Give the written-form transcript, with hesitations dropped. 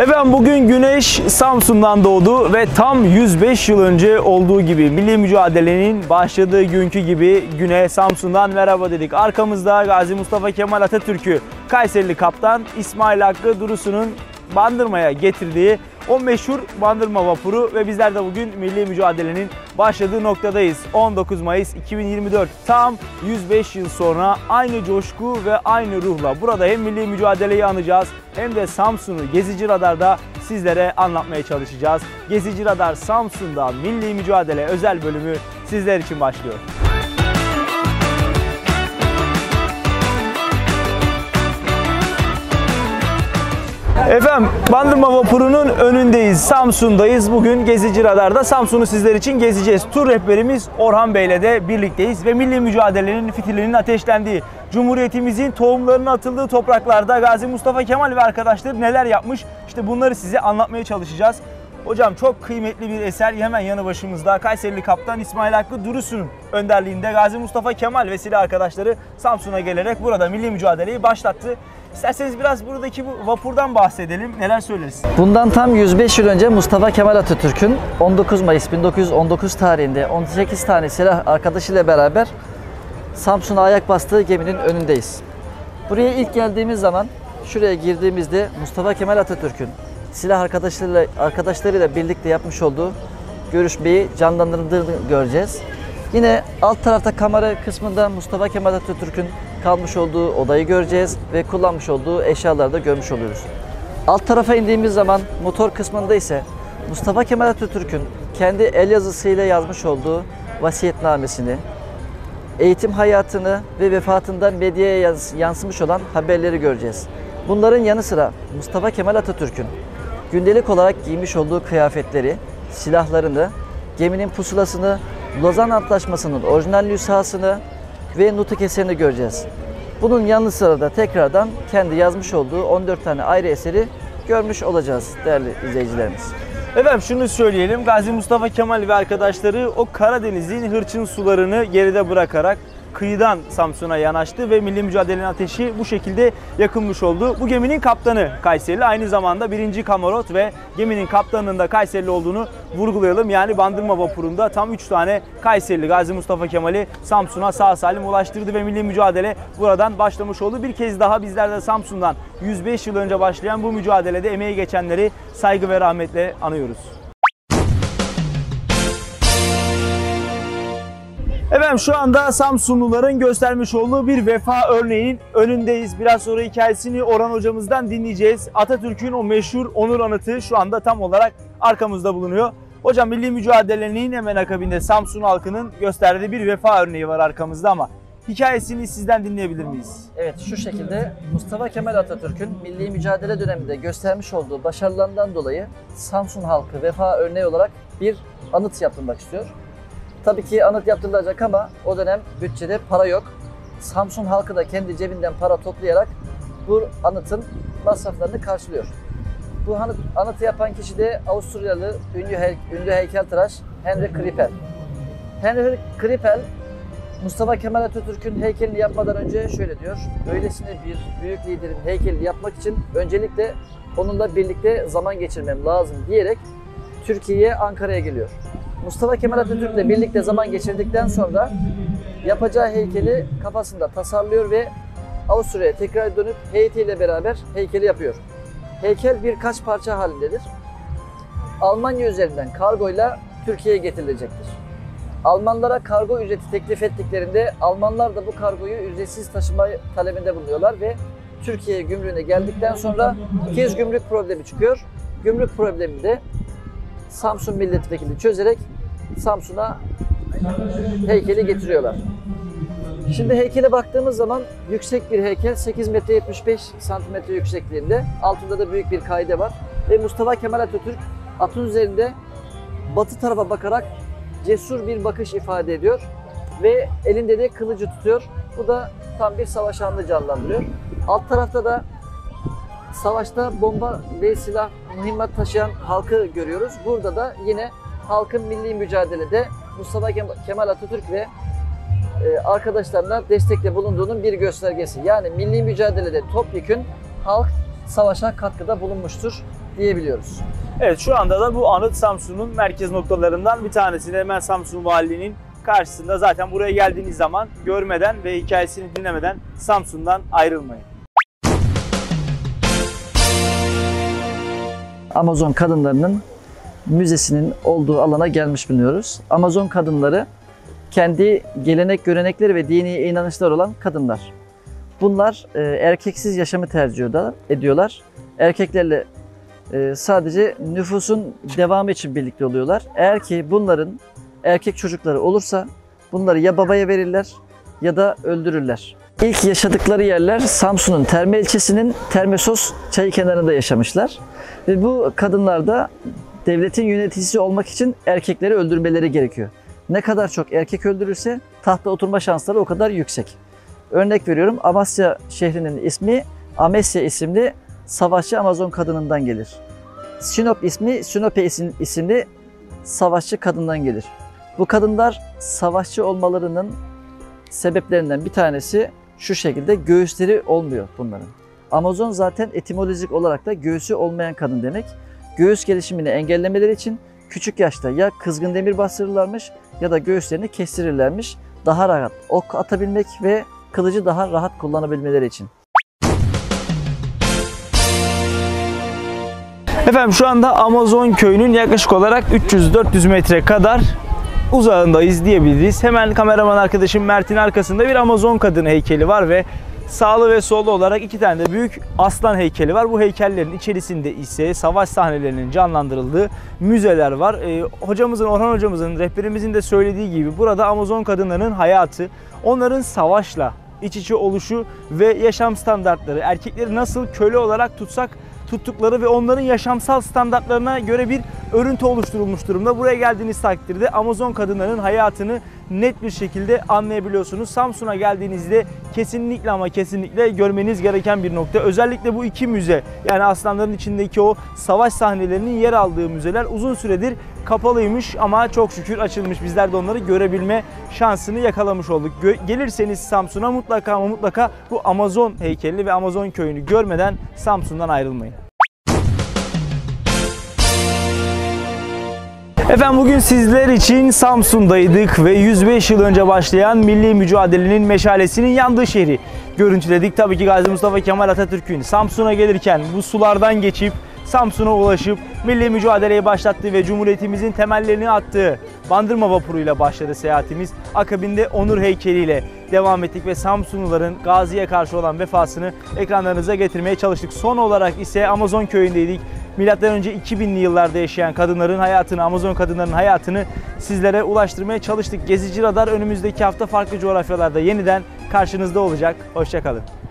Efendim bugün güneş Samsun'dan doğdu ve tam 105 yıl önce olduğu gibi, milli mücadelenin başladığı günkü gibi güne Samsun'dan merhaba dedik. Arkamızda Gazi Mustafa Kemal Atatürk'ü Kayserili kaptan İsmail Hakkı Durusu'nun Bandırma'ya getirdiği o meşhur Bandırma Vapuru ve bizler de bugün milli mücadelenin başladığı noktadayız. 19 Mayıs 2024, tam 105 yıl sonra aynı coşku ve aynı ruhla burada hem milli mücadeleyi anacağız hem de Samsun'u Gezici Radar'da sizlere anlatmaya çalışacağız. Gezici Radar Samsun'da milli mücadele özel bölümü sizler için başlıyor. Efendim Bandırma Vapuru'nun önündeyiz, Samsun'dayız. Bugün Gezici Radar'da Samsun'u sizler için gezeceğiz. Tur rehberimiz Orhan Bey'le de birlikteyiz ve milli mücadelenin fitilinin ateşlendiği, Cumhuriyetimizin tohumlarının atıldığı topraklarda Gazi Mustafa Kemal ve arkadaşları neler yapmış? İşte bunları size anlatmaya çalışacağız. Hocam çok kıymetli bir eser hemen yanı başımızda. Kayserili kaptan İsmail Hakkı Durusu'nun önderliğinde Gazi Mustafa Kemal ve silah arkadaşları Samsun'a gelerek burada milli mücadeleyi başlattı. İsterseniz biraz buradaki bu vapurdan bahsedelim. Neler söyleriz? Bundan tam 105 yıl önce Mustafa Kemal Atatürk'ün 19 Mayıs 1919 tarihinde 18 tane silah arkadaşıyla beraber Samsun'a ayak bastığı geminin önündeyiz. Buraya ilk geldiğimiz zaman, şuraya girdiğimizde Mustafa Kemal Atatürk'ün silah arkadaşlarıyla birlikte yapmış olduğu görüşmeyi canlandırdığını göreceğiz. Yine alt tarafta kamera kısmında Mustafa Kemal Atatürk'ün kalmış olduğu odayı göreceğiz ve kullanmış olduğu eşyaları da görmüş oluyoruz. Alt tarafa indiğimiz zaman motor kısmında ise Mustafa Kemal Atatürk'ün kendi el yazısıyla yazmış olduğu vasiyetnamesini, eğitim hayatını ve vefatından medyaya yansımış olan haberleri göreceğiz. Bunların yanı sıra Mustafa Kemal Atatürk'ün gündelik olarak giymiş olduğu kıyafetleri, silahlarını, geminin pusulasını, Lozan Antlaşması'nın orijinal nüshasını ve Nutuk eserini göreceğiz. Bunun yanı sıra da tekrardan kendi yazmış olduğu 14 tane ayrı eseri görmüş olacağız değerli izleyicilerimiz. Efendim şunu söyleyelim, Gazi Mustafa Kemal ve arkadaşları o Karadeniz'in hırçın sularını geride bırakarak kıyıdan Samsun'a yanaştı ve milli mücadelenin ateşi bu şekilde yakılmış oldu. Bu geminin kaptanı Kayserili, aynı zamanda 1. kamarot ve geminin kaptanının da Kayserili olduğunu vurgulayalım. Yani Bandırma Vapuru'nda tam 3 tane Kayserili Gazi Mustafa Kemal'i Samsun'a sağ salim ulaştırdı ve milli mücadele buradan başlamış oldu. Bir kez daha bizler de Samsun'dan 105 yıl önce başlayan bu mücadelede emeği geçenleri saygı ve rahmetle anıyoruz. Efendim şu anda Samsunluların göstermiş olduğu bir vefa örneğinin önündeyiz. Biraz sonra hikayesini Orhan hocamızdan dinleyeceğiz. Atatürk'ün o meşhur onur anıtı şu anda tam olarak arkamızda bulunuyor. Hocam milli mücadelenin hemen akabinde Samsun halkının gösterdiği bir vefa örneği var arkamızda ama hikayesini sizden dinleyebilir miyiz? Evet, şu şekilde Mustafa Kemal Atatürk'ün milli mücadele döneminde göstermiş olduğu başarılarından dolayı Samsun halkı vefa örneği olarak bir anıt yaptırmak istiyor. Tabii ki anıt yaptırılacak ama o dönem bütçede para yok. Samsun halkı da kendi cebinden para toplayarak bu anıtın masraflarını karşılıyor. Bu anıtı yapan kişi de Avusturyalı ünlü heykeltıraş Henry Krippel. Henry Krippel, Mustafa Kemal Atatürk'ün heykelini yapmadan önce şöyle diyor: "Öylesine bir büyük liderin heykelini yapmak için öncelikle onunla birlikte zaman geçirmem lazım" diyerek Türkiye'ye, Ankara'ya geliyor. Mustafa Kemal Atatürk'le birlikte zaman geçirdikten sonra yapacağı heykeli kafasında tasarlıyor ve Avusturya'ya tekrar dönüp heyetiyle beraber heykeli yapıyor. Heykel birkaç parça halindedir. Almanya üzerinden kargoyla Türkiye'ye getirilecektir. Almanlara kargo ücreti teklif ettiklerinde Almanlar da bu kargoyu ücretsiz taşıma talebinde bulunuyorlar ve Türkiye gümrüğüne geldikten sonra bir kez gümrük problemi çıkıyor. Gümrük problemi de Samsun milletvekili çözerek Samsun'a heykeli getiriyorlar. Şimdi heykele baktığımız zaman yüksek bir heykel, 8 metre 75 santimetre yüksekliğinde. Altında da büyük bir kaide var. Ve Mustafa Kemal Atatürk atın üzerinde batı tarafa bakarak cesur bir bakış ifade ediyor. Ve elinde de kılıcı tutuyor. Bu da tam bir savaşanlığı canlandırıyor. Alt tarafta da savaşta bomba ve silah mühimmat taşıyan halkı görüyoruz. Burada da yine halkın milli mücadelede Mustafa Kemal Atatürk ve arkadaşlarına destekle bulunduğunun bir göstergesi. Yani milli mücadelede topyekün halk savaşa katkıda bulunmuştur diyebiliyoruz. Evet, şu anda da bu anıt Samsun'un merkez noktalarından bir tanesi. Hemen Samsun Valiliği'nin karşısında. Zaten buraya geldiğiniz zaman görmeden ve hikayesini dinlemeden Samsun'dan ayrılmayın. Amazon kadınlarının müzesinin olduğu alana gelmiş bulunuyoruz. Amazon kadınları kendi gelenek, görenekleri ve dini inanışlar olan kadınlar. Bunlar erkeksiz yaşamı tercih ediyorlar. Erkeklerle sadece nüfusun devamı için birlikte oluyorlar. Eğer ki bunların erkek çocukları olursa bunları ya babaya verirler ya da öldürürler. İlk yaşadıkları yerler Samsun'un Terme ilçesinin Termesos çayı kenarında yaşamışlar. Ve bu kadınlar da devletin yöneticisi olmak için erkekleri öldürmeleri gerekiyor. Ne kadar çok erkek öldürürse tahta oturma şansları o kadar yüksek. Örnek veriyorum, Amasya şehrinin ismi Amesya isimli savaşçı Amazon kadınından gelir. Sinop ismi Sinope isimli savaşçı kadından gelir. Bu kadınlar savaşçı olmalarının sebeplerinden bir tanesi şu şekilde: göğüsleri olmuyor bunların. Amazon zaten etimolojik olarak da göğsü olmayan kadın demek. Göğüs gelişimini engellemeleri için küçük yaşta ya kızgın demir bastırırlarmış ya da göğüslerini kestirirlermiş. Daha rahat ok atabilmek ve kılıcı daha rahat kullanabilmeleri için. Efendim, şu anda Amazon köyünün yaklaşık olarak 300-400 metre kadar uzağındayız diyebiliriz. Hemen kameraman arkadaşım Mert'in arkasında bir Amazon kadını heykeli var ve sağlı ve sollu olarak iki tane de büyük aslan heykeli var. Bu heykellerin içerisinde ise savaş sahnelerinin canlandırıldığı müzeler var. Orhan hocamızın, rehberimizin de söylediği gibi burada Amazon kadınlarının hayatı, onların savaşla iç içe oluşu ve yaşam standartları, erkekleri nasıl köle olarak tuttukları ve onların yaşamsal standartlarına göre bir örüntü oluşturulmuş durumda. Buraya geldiğiniz takdirde Amazon kadınlarının hayatını net bir şekilde anlayabiliyorsunuz. Samsun'a geldiğinizde kesinlikle ama kesinlikle görmeniz gereken bir nokta. Özellikle bu iki müze, yani aslanların içindeki o savaş sahnelerinin yer aldığı müzeler uzun süredir kapalıymış ama çok şükür açılmış. Bizler de onları görebilme şansını yakalamış olduk. Gelirseniz Samsun'a mutlaka ama mutlaka bu Amazon heykelini ve Amazon köyünü görmeden Samsun'dan ayrılmayın. Efendim, bugün sizler için Samsun'daydık ve 105 yıl önce başlayan milli mücadelenin meşalesinin yandığı şehri görüntüledik. Tabii ki Gazi Mustafa Kemal Atatürk'ün Samsun'a gelirken bu sulardan geçip Samsun'a ulaşıp milli mücadeleyi başlattığı ve Cumhuriyetimizin temellerini attığı Bandırma Vapuru'yla başladı seyahatimiz. Akabinde Onur heykeliyle devam ettik ve Samsunluların Gazi'ye karşı olan vefasını ekranlarınıza getirmeye çalıştık. Son olarak ise Amazon köyündeydik. Milattan önce 2000'li yıllarda yaşayan kadınların hayatını, Amazon kadınlarının hayatını sizlere ulaştırmaya çalıştık. Gezici Radar önümüzdeki hafta farklı coğrafyalarda yeniden karşınızda olacak. Hoşça kalın.